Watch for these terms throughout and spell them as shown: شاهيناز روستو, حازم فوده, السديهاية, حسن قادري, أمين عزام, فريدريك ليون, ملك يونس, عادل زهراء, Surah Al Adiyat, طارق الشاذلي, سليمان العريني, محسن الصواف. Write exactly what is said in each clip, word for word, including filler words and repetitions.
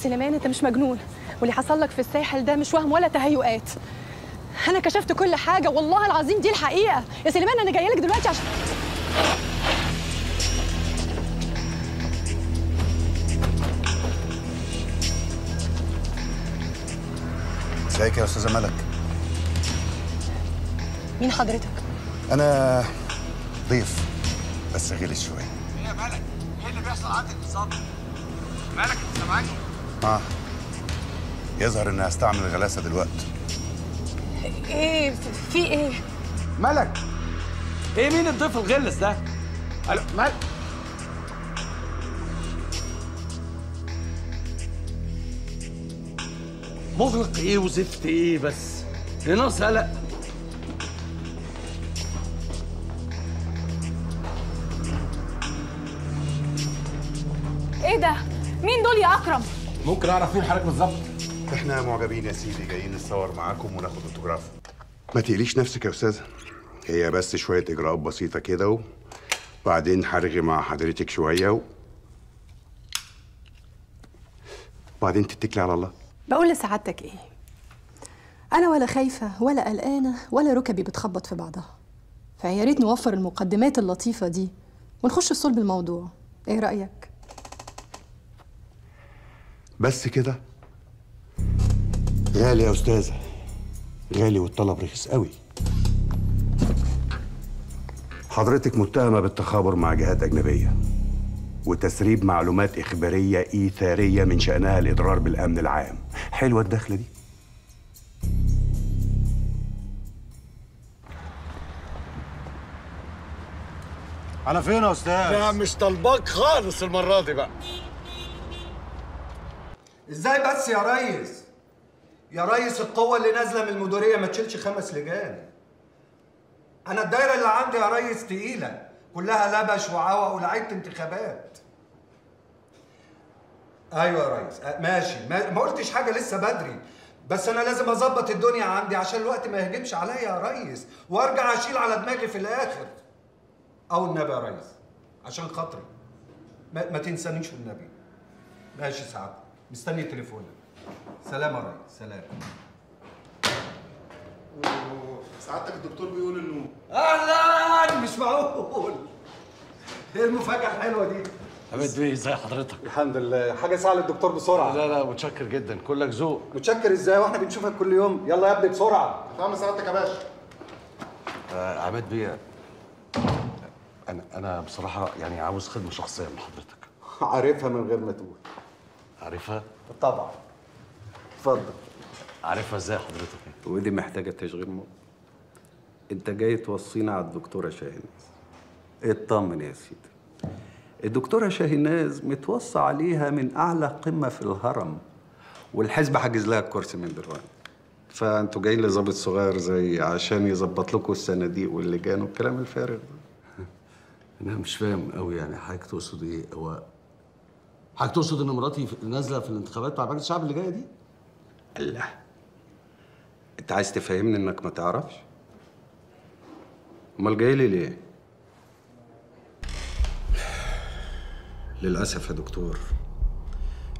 سليمان انت مش مجنون، واللي حصل لك في الساحل ده مش وهم ولا تهيؤات. انا كشفت كل حاجه والله العظيم، دي الحقيقه يا سليمان. انا جايه لك دلوقتي عشان ازيك يا استاذه ملك. مين حضرتك؟ انا ضيف بس غلس شويه. ايه يا ملك؟ ايه اللي بيحصل عندك بالظبط؟ مالك انت سامعني؟ اه يظهر اني هستعمل الغلاسه دلوقتي. ايه في ايه؟ ملك ايه مين الضيف الغلس ده؟ الو ملك مغلق ايه وزفت ايه بس؟ دي ناقص قلق. ايه ده؟ مين دول يا اكرم؟ ممكن اعرف مين حضرتك بالظبط؟ احنا معجبين يا سيدي، جايين نتصور معاكم وناخد اوتوجراف. ما تقليش نفسك يا استاذه، هي بس شويه اجراءات بسيطه كده وبعدين هرغي مع حضرتك شويه وبعدين تتكلي على الله. بقول لسعادتك ايه؟ انا ولا خايفه ولا قلقانه ولا ركبي بتخبط في بعضها، فيا ريت نوفر المقدمات اللطيفه دي ونخش في صلب الموضوع. ايه رايك؟ بس كده؟ غالي يا استاذه، غالي والطلب رخيص قوي. حضرتك متهمه بالتخابر مع جهات اجنبيه وتسريب معلومات اخباريه ايثاريه من شانها الاضرار بالامن العام. حلوه الدخله دي؟ انا فين يا استاذ؟ انا مش طالباك خالص المره دي بقى. ازاي بس يا ريس؟ يا ريس القوة اللي نازلة من المديرية ما تشيلش خمس لجان. أنا الدايرة اللي عندي يا ريس تقيلة، كلها لبش وعوق ولعيبة انتخابات. أيوة يا ريس، ماشي، ما قلتش حاجة لسه بدري، بس أنا لازم أظبط الدنيا عندي عشان الوقت ما يهجمش عليا يا ريس، وأرجع أشيل على دماغي في الآخر. أو النبي يا ريس، عشان خاطري. ما, ما تنسانيش بالنبي. ماشي سعادتك. مستني تليفونك. سلام يا ريس، سلام. سعادتك الدكتور بيقول انه اهلا. مش معقول ايه المفاجأة الحلوة دي؟ حمد بيه ازي حضرتك؟ الحمد لله، حاجة سهلة للدكتور بسرعة. لا لا متشكر جدا، كلك ذوق. متشكر ازاي واحنا بنشوفك كل يوم؟ يلا يا ابني بسرعة. طعم سعادتك يا باشا. آه عماد بيه، انا انا بصراحة يعني عاوز خدمة شخصية من حضرتك. عارفها من غير ما تقول. عارفها؟ طبعا. اتفضل. عارفها ازاي حضرتك؟ ودي محتاجه تشغيل مخ. انت جاي توصينا على الدكتوره شاهيناز. اطمن يا سيدي. الدكتوره شاهيناز متوصى عليها من اعلى قمه في الهرم، والحزب حجز لها الكرسي من دلوقتي. فانتوا جايين لظابط صغير زي عشان يظبط لكم الصناديق واللجان والكلام الفارغ ده. انا مش فاهم قوي يعني حضرتك تقصد ايه؟ هو حضرتك تقصد ان مراتي نازله في الانتخابات مع مجلس الشعب اللي جايه دي؟ الله، انت عايز تفهمني انك ما تعرفش؟ امال جاي لي ليه؟ للاسف يا دكتور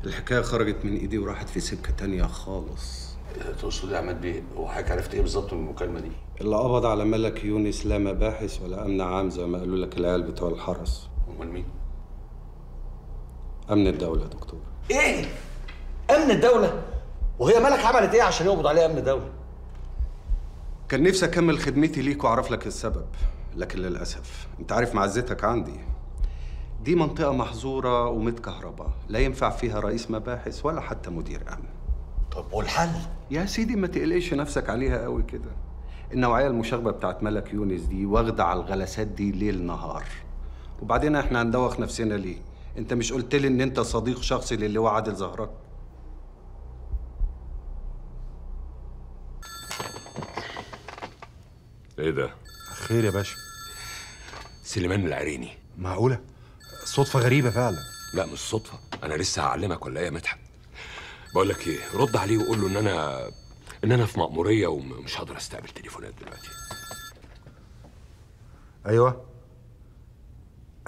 الحكايه خرجت من ايدي وراحت في سكه تانيه خالص. تقصد يا عماد بيه هو حضرتك عرفت ايه بالظبط من المكالمه دي؟ اللي قبض على ملك يونس لا مباحث ولا امن عام زي ما قالوا لك العيال بتوع الحرس. امال مين؟ أمن الدولة يا دكتور. إيه؟ أمن الدولة؟ وهي مالك عملت إيه عشان يقبض عليها أمن الدولة؟ كان نفسي أكمل خدمتي ليك وأعرف لك السبب، لكن للأسف، أنت عارف معزتك عندي. دي منطقة محظورة ومتكهربة، لا ينفع فيها رئيس مباحث ولا حتى مدير أمن. طب والحل؟ يا سيدي ما تقلقش نفسك عليها قوي كده. النوعية المشاغبة بتاعت ملك يونس دي واخدة على الغلاسات دي ليل نهار. وبعدين إحنا هندوخ نفسنا ليه؟ انت مش قلت لي ان انت صديق شخصي للواء عادل زهراء؟ ايه ده؟ خير يا باشا. سليمان العريني. معقوله؟ صدفه غريبه فعلا. لا مش صدفه، انا لسه هعلمك ولا ايه يا مدحت؟ بقول لك ايه، رد عليه وقول له ان انا ان انا في مأموريه ومش هقدر استقبل تليفونات دلوقتي. ايوه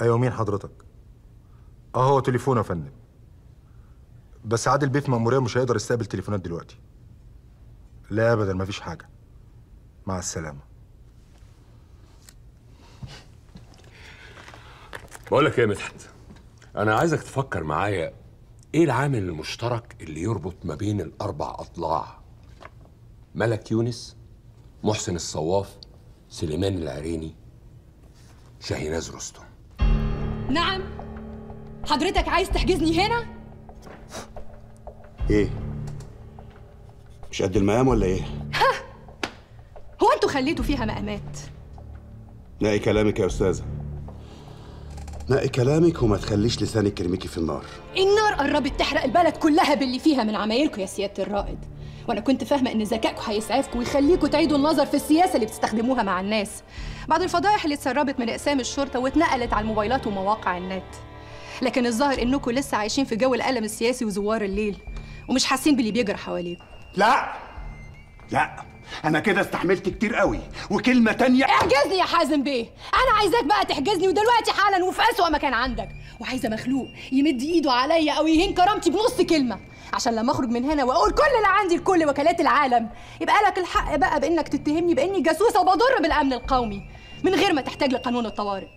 ايوه مين حضرتك؟ اهو تليفونه يا فندم. بس عادل بيه في مأمورية مش هيقدر يستقبل تليفونات دلوقتي. لا أبدا، مفيش حاجة. مع السلامة. بقول لك إيه يا مدحت؟ أنا عايزك تفكر معايا إيه العامل المشترك اللي يربط ما بين الأربع أضلاع؟ ملك يونس، محسن الصواف، سليمان العريني، شاهيناز روستو. نعم؟ حضرتك عايز تحجزني هنا؟ ايه؟ مش قد المقام ولا ايه؟ ها؟ هو انتوا خليتوا فيها مقامات؟ نقي كلامك يا استاذة، نقي كلامك وما تخليش لسانك يرميكي في النار. النار قربت تحرق البلد كلها باللي فيها من عمايلكم يا سيادة الرائد، وانا كنت فاهمه ان ذكائكم هيسعفكم ويخليكم تعيدوا النظر في السياسه اللي بتستخدموها مع الناس بعد الفضائح اللي اتسربت من اقسام الشرطه واتنقلت على الموبايلات ومواقع النت. لكن الظاهر انكم لسه عايشين في جو الالم السياسي وزوار الليل ومش حاسين باللي بيجرى حواليكم. لا لا، انا كده استحملت كتير قوي. وكلمه تانية احجزني يا حازم بيه. انا عايزاك بقى تحجزني ودلوقتي حالا وفي اسوأ مكان عندك، وعايزه مخلوق يمد ايده عليا او يهين كرامتي بنص كلمه عشان لما اخرج من هنا واقول كل اللي عندي لكل وكالات العالم يبقى لك الحق بقى بانك تتهمني باني جاسوسه وبضر بالامن القومي من غير ما تحتاج لقانون الطوارئ.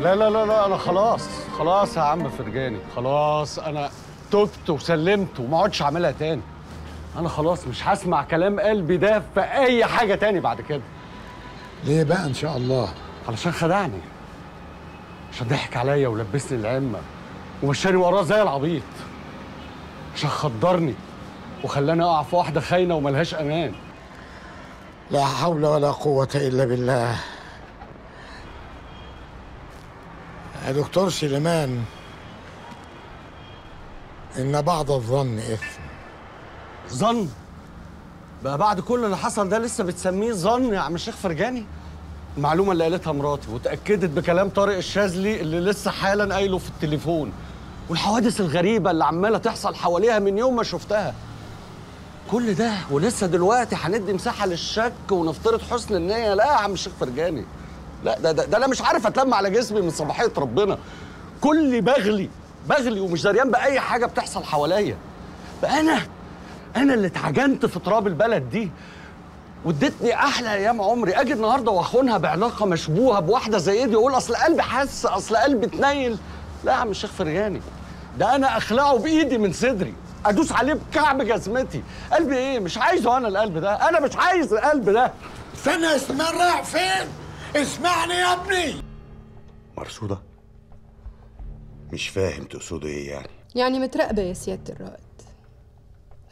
لا لا لا لا، انا خلاص خلاص يا عم فرجاني، خلاص انا تبت وسلمت وما اقعدش اعملها تاني. انا خلاص مش هسمع كلام قلبي ده في اي حاجه تاني بعد كده. ليه بقى؟ ان شاء الله علشان خدعني، عشان ضحك عليا ولبسني العمه ومشاني وراه زي العبيط، عشان خدرني وخلاني اقع في واحده خاينه وملهاش امان. لا حول ولا قوه الا بالله. يا دكتور سليمان، ان بعض الظن اثم. ظن؟ بقى بعد كل اللي حصل ده لسه بتسميه ظن يا عم الشيخ فرجاني؟ المعلومه اللي قالتها مراتي وتاكدت بكلام طارق الشاذلي اللي لسه حالا قايله في التليفون، والحوادث الغريبه اللي عماله تحصل حواليها من يوم ما شفتها، كل ده ولسه دلوقتي هندي مساحه للشك ونفترض حسن النيه؟ لا يا عم الشيخ فرجاني، لا ده, ده ده انا مش عارف اتلم على جسمي من صباحيه ربنا. كل بغلي بغلي ومش دريان باي حاجه بتحصل حواليا. بقى انا انا اللي اتعجنت في تراب البلد دي وادتني احلى ايام عمري، اجي النهارده واخونها بعلاقه مشبوهه بواحده زي دي واقول اصل قلبي حس، اصل قلبي اتنيل. لا يا عم الشيخ فرجاني، ده انا اخلعه بايدي من صدري، ادوس عليه بكعب جزمتي. قلبي ايه؟ مش عايزه انا القلب ده، انا مش عايز القلب ده. فين اسمع رايح فين؟ اسمعني يا ابني. مرصوده؟ مش فاهم تقصده ايه يعني؟ يعني متراقبه يا سياده الرائد.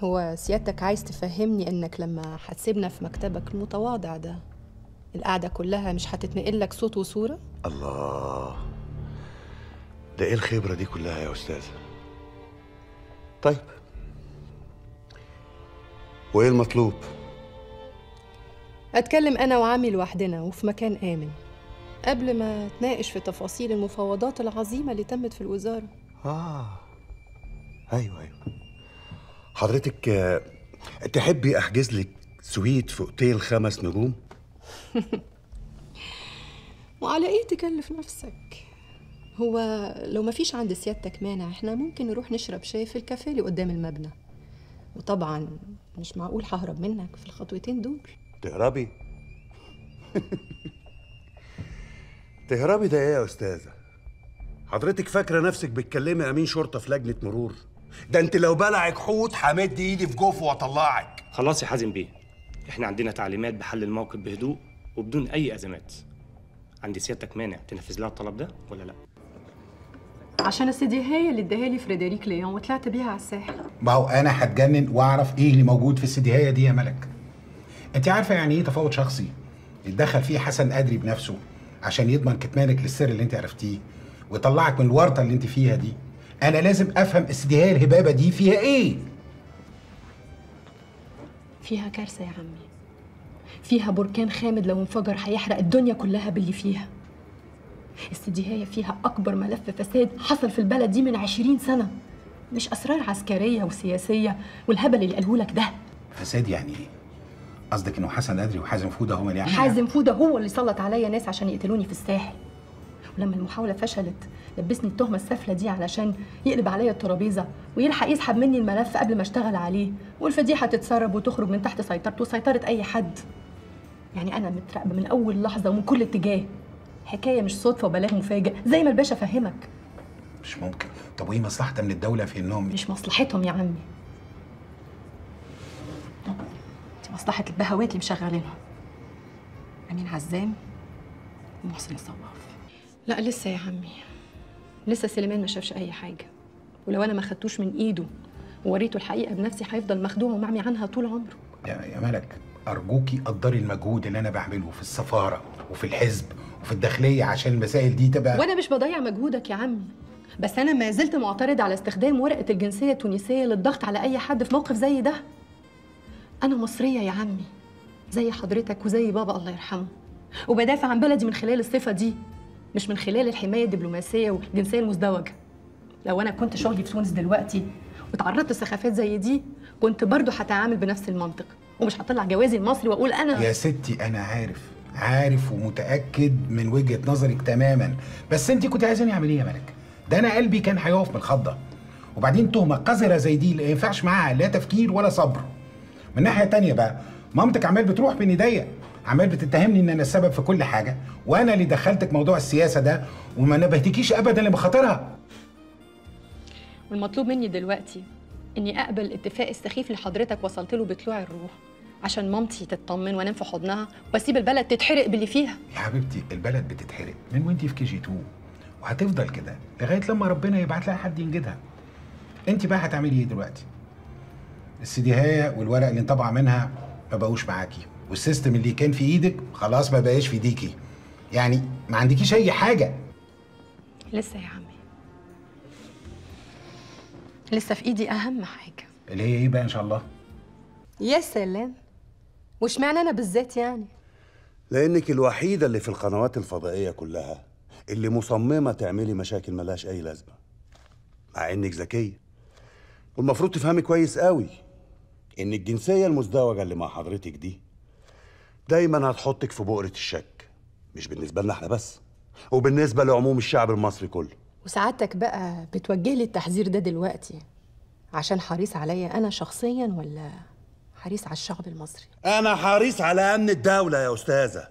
هو سيادتك عايز تفهمني انك لما هتسيبنا في مكتبك المتواضع ده القعده كلها مش هتتنقل لك صوت وصوره؟ الله، ده ايه الخبره دي كلها يا استاذه؟ طيب وايه المطلوب؟ اتكلم انا وعمي لوحدنا وفي مكان امن قبل ما تناقش في تفاصيل المفاوضات العظيمه اللي تمت في الوزاره. اه ايوه ايوه حضرتك تحبي احجز لك سويت في اوتيل خمس نجوم؟ وعلى ايه تكلف نفسك؟ هو لو ما فيش عند سيادتك مانع احنا ممكن نروح نشرب شاي في الكافيه اللي قدام المبنى، وطبعا مش معقول ههرب منك في الخطوتين دول. تهربي؟ تهربي ده ايه يا استاذه؟ حضرتك فاكره نفسك بتكلمي امين شرطه في لجنه مرور؟ ده انت لو بلعك حوت همد ايدي في جوفه واطلعك. خلاص يا حازم بيه، احنا عندنا تعليمات بحل الموقف بهدوء وبدون اي ازمات. عند سيادتك مانع تنفذ لها الطلب ده ولا لا؟ عشان السيدي هي اللي اداها لي فريدريك ليون وطلعت بيها على الساحل. ما هو انا هتجنن واعرف ايه اللي موجود في السيدي هي دي يا ملك. انت عارفه يعني ايه تفاوض شخصي اتدخل فيه حسن قادري بنفسه عشان يضمن كتمانك للسر اللي انت عرفتيه ويطلعك من الورطه اللي انت فيها دي؟ أنا لازم أفهم السديهاية الهبابة دي فيها إيه؟ فيها كارثة يا عمي، فيها بركان خامد لو انفجر هيحرق الدنيا كلها باللي فيها. السديهاية فيها أكبر ملف فساد حصل في البلد دي من عشرين سنة، مش أسرار عسكرية وسياسية والهبل اللي قالهولك ده. فساد يعني إيه؟ قصدك إنه حسن قادري وحازم فوده هما اللي عملوا؟ حازم فوده هو اللي سلط عليا ناس عشان يقتلوني في الساحل، ولما المحاولة فشلت لبسني التهمة السافلة دي علشان يقلب عليا الترابيزة ويلحق يسحب مني الملف قبل ما اشتغل عليه، والفضيحة تتسرب وتخرج من تحت سيطرته وسيطرة أي حد. يعني أنا متراقبة من أول لحظة ومن كل اتجاه. حكاية مش صدفة وبلاغ مفاجئ زي ما الباشا فهمك. مش ممكن. طب وإيه مصلحة من الدولة في إنهم مش مصلحتهم يا عمي. دي مصلحة البهوات اللي مشغلينهم. أمين عزام ومحسن الصواف. لا لسه يا عمي، لسه سليمان ما شافش اي حاجه، ولو انا ما خدتوش من ايده ووريته الحقيقه بنفسي هيفضل مخدوع ومعمي عنها طول عمره. يا يا ملك ارجوكي قدري المجهود اللي انا بعمله في السفاره وفي الحزب وفي الداخليه عشان المسائل دي تبقى. وانا مش بضيع مجهودك يا عمي، بس انا ما زلت معترض على استخدام ورقه الجنسيه التونسيه للضغط على اي حد في موقف زي ده. انا مصريه يا عمي زي حضرتك وزي بابا الله يرحمه، وبدافع عن بلدي من خلال الصفه دي، مش من خلال الحمايه الدبلوماسيه والجنسيه المزدوجه. لو انا كنت شغلي في تونس دلوقتي وتعرضت لسخافات زي دي كنت برضو هتعامل بنفس المنطق، ومش هطلع جوازي المصري واقول انا. يا ستي انا عارف عارف ومتاكد من وجهه نظرك تماما، بس انت كنت عايزاني اعمل ايه يا ملك؟ ده انا قلبي كان هيقف من الخضه. وبعدين تهمه قذره زي دي لا ينفعش معاها لا تفكير ولا صبر. من ناحيه ثانيه بقى مامتك عمال بتروح بين ايديا، عمال بتتهمني ان انا السبب في كل حاجه، وانا اللي دخلتك موضوع السياسه ده وما نبهتكيش ابدا لمخاطرها. والمطلوب مني دلوقتي اني اقبل الاتفاق السخيف اللي حضرتك وصلت له بطلوع الروح عشان مامتي تطمن وانام في حضنها واسيب البلد تتحرق باللي فيها. يا حبيبتي البلد بتتحرق من وانتي في كي جي اتنين، وهتفضل كده لغايه لما ربنا يبعت لها حد ينجدها. انت بقى هتعملي ايه دلوقتي؟ السديهايه والورق اللي انطبع منها ما بقوش معاكي، والسيستم اللي كان في ايدك خلاص ما بقاش في ايديكي، يعني ما عندكيش اي حاجه. لسه يا عمي لسه في ايدي اهم حاجه اللي هي ايه بقى ان شاء الله. يا سلام، وش معنى انا بالذات يعني؟ لانك الوحيده اللي في القنوات الفضائيه كلها اللي مصممه تعملي مشاكل ملهاش اي لازمه، مع انك ذكيه والمفروض تفهمي كويس قوي ان الجنسيه المزدوجه اللي مع حضرتك دي دايما هتحطك في بؤرة الشك، مش بالنسبة لنا احنا بس، وبالنسبة لعموم الشعب المصري كله. وسعادتك بقى بتوجه لي التحذير ده دلوقتي عشان حريص عليا أنا شخصيا ولا حريص على الشعب المصري؟ أنا حريص على أمن الدولة يا أستاذة،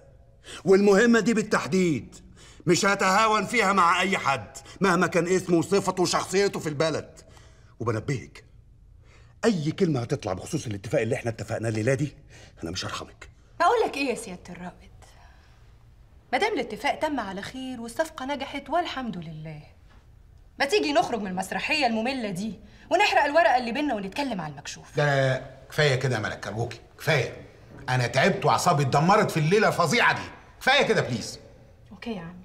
والمهمة دي بالتحديد مش هتهاون فيها مع أي حد مهما كان اسمه وصفته وشخصيته في البلد. وبنبهك أي كلمة هتطلع بخصوص الاتفاق اللي احنا اتفقناه الليلة دي أنا مش هرحمك. أقول لك إيه يا سيادة الرائد؟ ما دام الاتفاق تم على خير والصفقة نجحت والحمد لله، ما تيجي نخرج من المسرحية المملة دي ونحرق الورقة اللي بينا ونتكلم على المكشوف. لا لا لا كفاية كده يا ملك أرجوكي، كفاية. أنا تعبت وأعصابي اتدمرت في الليلة الفظيعة دي، كفاية كده بليز. أوكي يا عمي،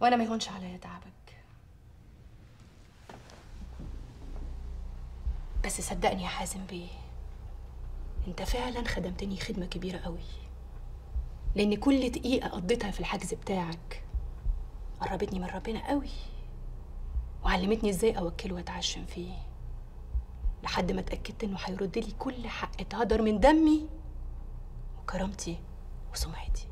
وأنا ما يهونش عليا تعبك، بس صدقني يا حازم بيه انت فعلا خدمتني خدمه كبيره قوي، لان كل دقيقه قضيتها في الحجز بتاعك قربتني من ربنا قوي، وعلمتني ازاي اوكل واتعشم فيه لحد ما اتاكدت انه هيرد لي كل حق اتهدر من دمي وكرامتي وسمعتي.